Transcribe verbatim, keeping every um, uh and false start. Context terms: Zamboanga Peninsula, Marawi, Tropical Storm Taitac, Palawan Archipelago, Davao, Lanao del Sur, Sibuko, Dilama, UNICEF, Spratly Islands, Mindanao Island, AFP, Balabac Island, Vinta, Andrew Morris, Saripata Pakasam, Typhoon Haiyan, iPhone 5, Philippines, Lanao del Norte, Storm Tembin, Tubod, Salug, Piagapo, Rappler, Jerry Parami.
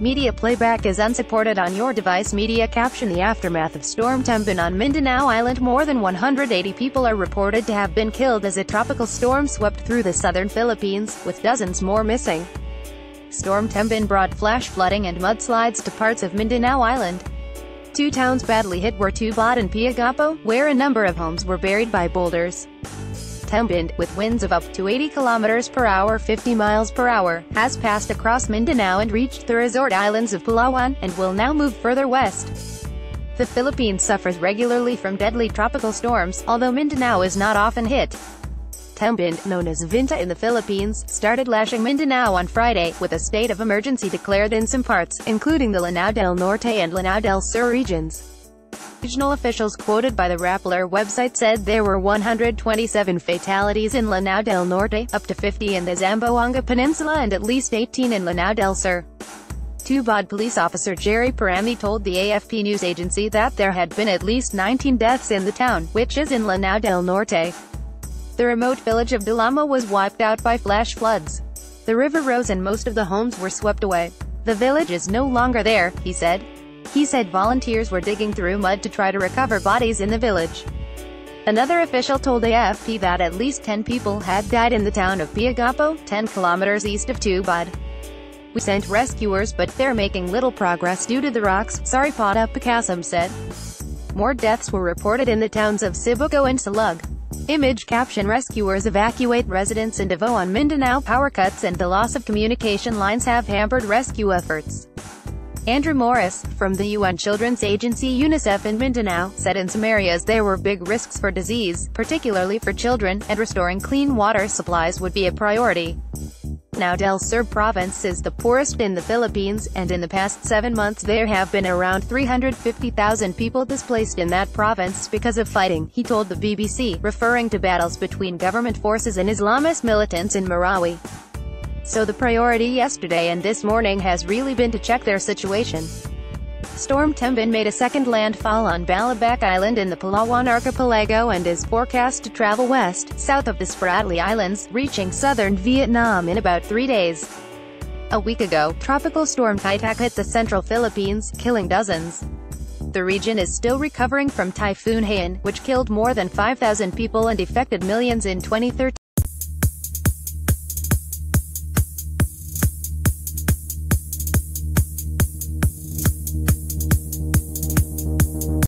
Media playback is unsupported on your device. Media caption: the aftermath of Storm Tembin on Mindanao Island. More than one hundred eighty people are reported to have been killed as a tropical storm swept through the southern Philippines, with dozens more missing. Storm Tembin brought flash flooding and mudslides to parts of Mindanao Island. Two towns badly hit were Tubod and Piagapo, where a number of homes were buried by boulders. Tembin, with winds of up to eighty kilometers per hour (fifty miles per hour), has passed across Mindanao and reached the resort islands of Palawan, and will now move further west. The Philippines suffers regularly from deadly tropical storms, although Mindanao is not often hit. Tembin, known as Vinta in the Philippines, started lashing Mindanao on Friday, with a state of emergency declared in some parts, including the Lanao del Norte and Lanao del Sur regions. Regional officials quoted by the Rappler website said there were one hundred twenty-seven fatalities in Lanao del Norte, up to fifty in the Zamboanga Peninsula and at least eighteen in Lanao del Sur. Tubod police officer Jerry Parami told the A F P news agency that there had been at least nineteen deaths in the town, which is in Lanao del Norte. The remote village of Dilama was wiped out by flash floods. The river rose and most of the homes were swept away. The village is no longer there, he said. He said volunteers were digging through mud to try to recover bodies in the village. Another official told A F P that at least ten people had died in the town of Piagapo, ten kilometers east of Tubod. We sent rescuers but they're making little progress due to the rocks, Saripata Pakasam said. More deaths were reported in the towns of Sibuko and Salug. Image caption: rescuers evacuate residents in Davao on Mindanao. Power cuts and the loss of communication lines have hampered rescue efforts. Andrew Morris, from the U N Children's Agency UNICEF in Mindanao, said in some areas there were big risks for disease, particularly for children, and restoring clean water supplies would be a priority. Now Del Sur province is the poorest in the Philippines, and in the past seven months there have been around three hundred fifty thousand people displaced in that province because of fighting, he told the B B C, referring to battles between government forces and Islamist militants in Marawi. So the priority yesterday and this morning has really been to check their situation. Storm Tembin made a second landfall on Balabac Island in the Palawan Archipelago and is forecast to travel west, south of the Spratly Islands, reaching southern Vietnam in about three days. A week ago, Tropical Storm Taitac hit the central Philippines, killing dozens. The region is still recovering from Typhoon Haiyan, which killed more than five thousand people and affected millions in twenty thirteen.